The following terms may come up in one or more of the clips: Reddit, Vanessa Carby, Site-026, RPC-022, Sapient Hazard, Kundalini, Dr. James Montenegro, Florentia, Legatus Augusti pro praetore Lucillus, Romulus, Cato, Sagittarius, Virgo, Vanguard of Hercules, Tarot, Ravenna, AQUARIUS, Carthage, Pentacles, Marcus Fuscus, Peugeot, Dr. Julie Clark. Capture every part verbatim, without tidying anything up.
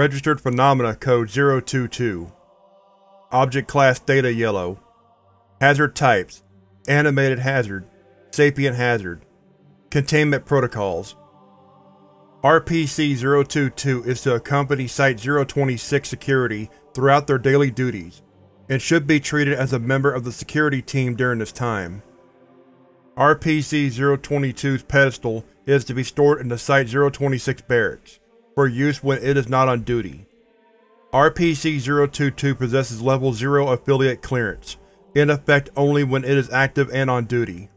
Registered Phenomena Code zero two two. Object Class Data Yellow. Hazard Types: Animated Hazard, Sapient Hazard. Containment Protocols: R P C zero two two is to accompany Site zero twenty-six security throughout their daily duties, and should be treated as a member of the security team during this time. R P C zero twenty-two's pedestal is to be stored in the Site zero twenty-six barracks, for use when it is not on duty. R P C zero two two possesses Level zero Affiliate Clearance, in effect only when it is active and on duty.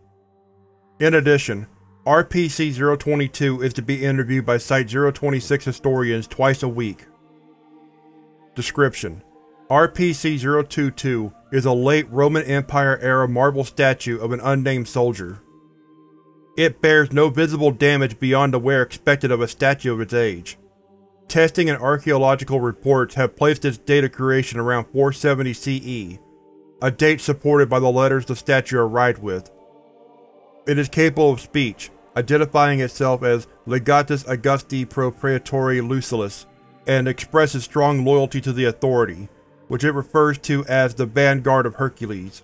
In addition, R P C zero twenty-two is to be interviewed by Site zero twenty-six historians twice a week. Description: R P C zero two two is a late Roman Empire-era marble statue of an unnamed soldier. It bears no visible damage beyond the wear expected of a statue of its age. Testing and archaeological reports have placed its date of creation around four seventy C E, a date supported by the letters the statue arrived with. It is capable of speech, identifying itself as Legatus Augusti pro praetore Lucillus, and expresses strong loyalty to the authority, which it refers to as the Vanguard of Hercules.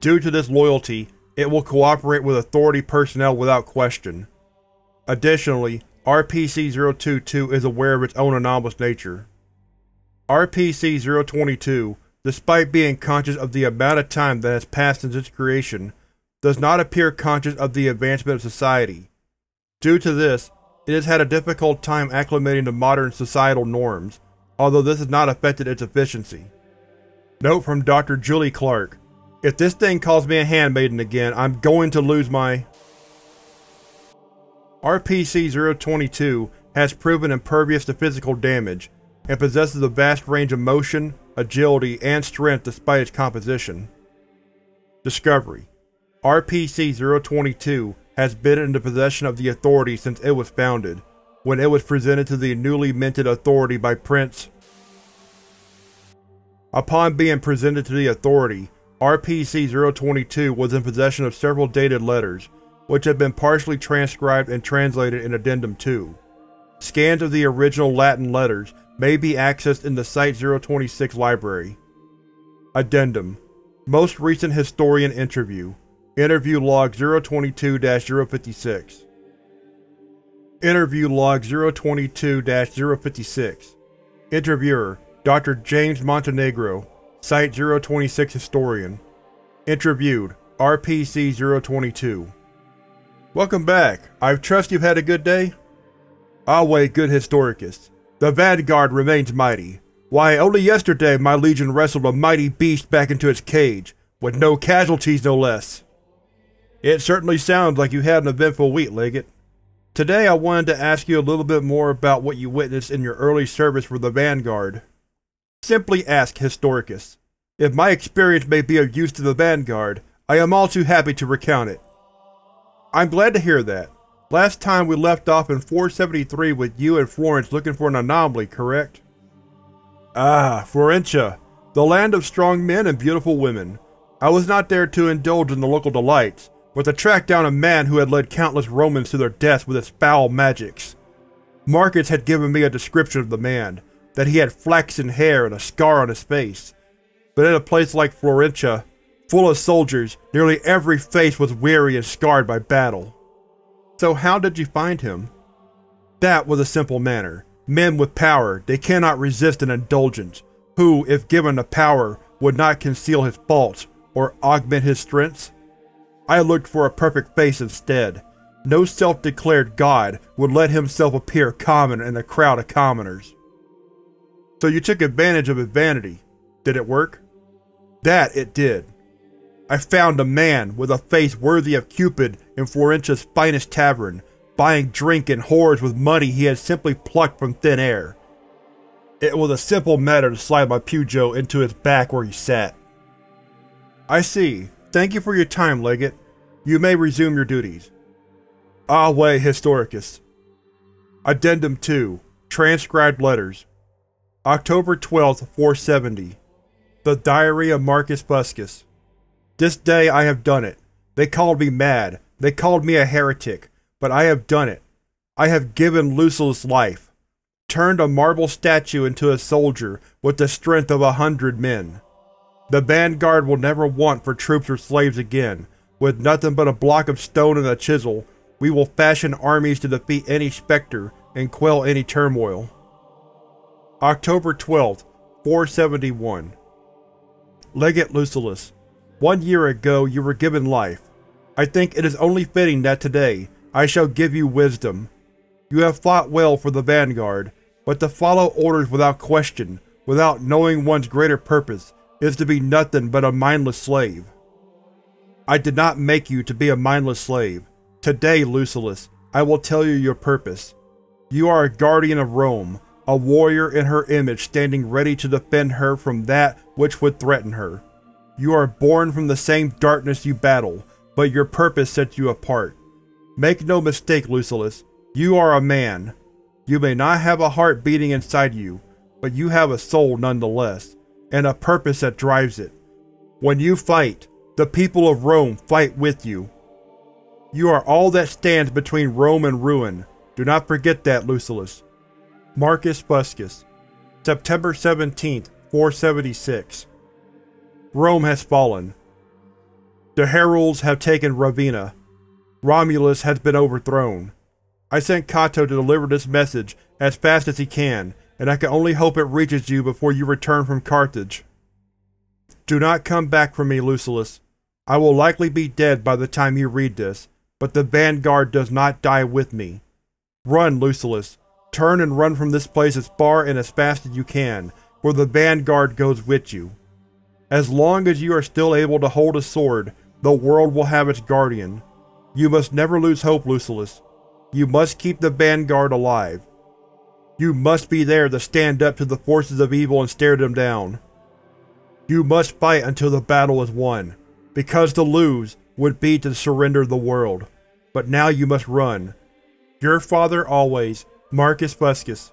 Due to this loyalty, it will cooperate with authority personnel without question. Additionally, R P C zero two two is aware of its own anomalous nature. R P C zero twenty-two, despite being conscious of the amount of time that has passed since its creation, does not appear conscious of the advancement of society. Due to this, it has had a difficult time acclimating to modern societal norms, although this has not affected its efficiency. Note from Doctor Julie Clark: if this thing calls me a handmaiden again, I'm going to lose my... R P C zero twenty-two has proven impervious to physical damage, and possesses a vast range of motion, agility, and strength despite its composition. Discovery: R P C zero twenty-two has been in the possession of the Authority since it was founded, when it was presented to the newly minted Authority by Prince. Upon being presented to the Authority, R P C zero twenty-two was in possession of several dated letters, which had been partially transcribed and translated in Addendum two. Scans of the original Latin letters may be accessed in the Site zero twenty-six library. Addendum: Most Recent Historian Interview. Interview Log zero twenty-two dash zero fifty-six. Interview Log zero twenty-two dash zero fifty-six. Interviewer: Doctor James Montenegro, Site zero twenty-six historian. Interviewed: R P C zero twenty-two. Welcome back. I trust you've had a good day? Away, good historicus. The Vanguard remains mighty. Why, only yesterday my legion wrestled a mighty beast back into its cage, with no casualties no less. It certainly sounds like you had an eventful week, Legate. Today I wanted to ask you a little bit more about what you witnessed in your early service for the Vanguard. Simply ask, Historicus. If my experience may be of use to the Vanguard, I am all too happy to recount it. I'm glad to hear that. Last time we left off in four seventy-three with you and Florence looking for an anomaly, correct? Ah, Florentia, the land of strong men and beautiful women. I was not there to indulge in the local delights, but to track down a man who had led countless Romans to their deaths with his foul magics. Marcus had given me a description of the man, that he had flaxen hair and a scar on his face. But in a place like Florentia, full of soldiers, nearly every face was weary and scarred by battle. So how did you find him? That was a simple matter. Men with power, they cannot resist an indulgence, who, if given the power, would not conceal his faults or augment his strengths. I looked for a perfect face instead. No self-declared god would let himself appear common in a crowd of commoners. So you took advantage of his vanity. Did it work? That it did. I found a man with a face worthy of Cupid in Florentia's finest tavern, buying drink and whores with money he had simply plucked from thin air. It was a simple matter to slide my Peugeot into his back where he sat. I see. Thank you for your time, Legate. You may resume your duties. Away, Historicus. Addendum two. Transcribed Letters. October twelfth, four seventy. The Diary of Marcus Fuscus. This day I have done it. They called me mad. They called me a heretic. But I have done it. I have given Lucillus life. turned a marble statue into a soldier with the strength of a hundred men. The vanguard will never want for troops or slaves again. With nothing but a block of stone and a chisel, we will fashion armies to defeat any specter and quell any turmoil. October twelfth, four seventy-one. Legate Lucillus, one year ago you were given life. I think it is only fitting that today I shall give you wisdom. You have fought well for the vanguard, but to follow orders without question, without knowing one's greater purpose, is to be nothing but a mindless slave. I did not make you to be a mindless slave. Today, Lucillus, I will tell you your purpose. You are a guardian of Rome, a warrior in her image standing ready to defend her from that which would threaten her. You are born from the same darkness you battle, but your purpose sets you apart. Make no mistake, Lucillus, you are a man. You may not have a heart beating inside you, but you have a soul nonetheless, and a purpose that drives it. When you fight, the people of Rome fight with you. You are all that stands between Rome and ruin. Do not forget that, Lucillus. Marcus Fuscus, September seventeenth, four seventy-six. Rome has fallen. The Heralds have taken Ravenna. Romulus has been overthrown. I sent Cato to deliver this message as fast as he can, and I can only hope it reaches you before you return from Carthage. Do not come back from me, Lucillus. I will likely be dead by the time you read this, but the vanguard does not die with me. Run, Lucillus. Turn and run from this place as far and as fast as you can, for the vanguard goes with you. As long as you are still able to hold a sword, the world will have its guardian. You must never lose hope, Lucillus. You must keep the vanguard alive. You must be there to stand up to the forces of evil and stare them down. You must fight until the battle is won, because to lose would be to surrender the world. But now you must run. Your father always, Marcus Fuscus.